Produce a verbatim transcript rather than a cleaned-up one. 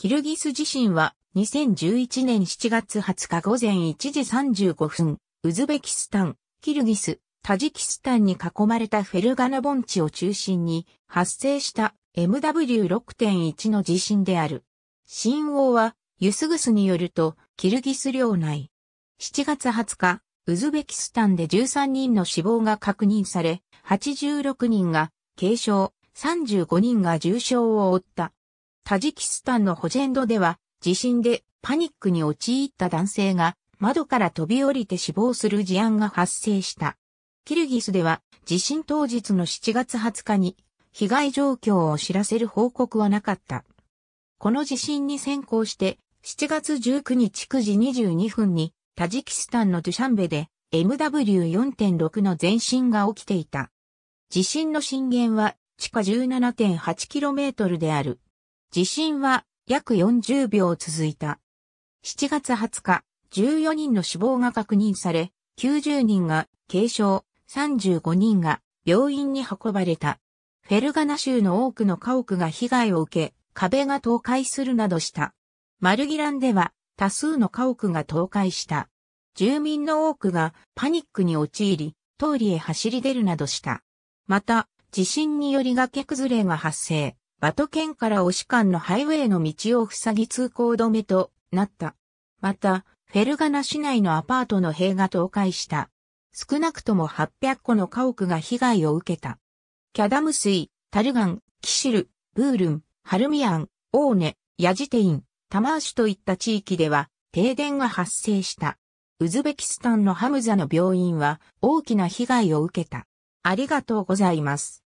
キルギス地震はにせんじゅういちねんしちがつはつかごぜんいちじさんじゅうごふん、ウズベキスタン、キルギス、タジキスタンに囲まれたフェルガナ盆地を中心に発生した エムダブリューろくてんいち の地震である。震央はユスグスによるとキルギス領内。しちがつはつか、ウズベキスタンでじゅうさんにんの死亡が確認され、はちじゅうろくにんが軽傷、さんじゅうごにんが重傷を負った。タジキスタンのホジェンドでは、地震でパニックに陥った男性が窓から飛び降りて死亡する事案が発生した。キルギスでは、地震当日のしちがつはつかに被害状況を知らせる報告はなかった。この地震に先行して、しちがつじゅうくにちくじにじゅうにふんに、タジキスタンのドゥシャンベで エムダブリューよんてんろく の前震が起きていた。地震の震源は地下 じゅうななてんはちキロメートル である。地震は約よんじゅうびょう続いた。しちがつはつか、じゅうよにんの死亡が確認され、きゅうじゅうにんが軽傷、さんじゅうごにんが病院に運ばれた。フェルガナ州の多くの家屋が被害を受け、壁が倒壊するなどした。マルギランでは、多数の家屋が倒壊した。住民の多くがパニックに陥り、通りへ走り出るなどした。また、地震により崖崩れが発生、バト県からオシ間のハイウェイの道を塞ぎ通行止めとなった。また、フェルガナ市内のアパートの塀が倒壊した。少なくともはっぴゃっこの家屋が被害を受けた。キャダム水、タルガン、キシル、ブールン、ハルミアン、オーネ、ヤジテイン、タマーシュといった地域では停電が発生した。ウズベキスタンのハムザの病院は大きな被害を受けた。ありがとうございます。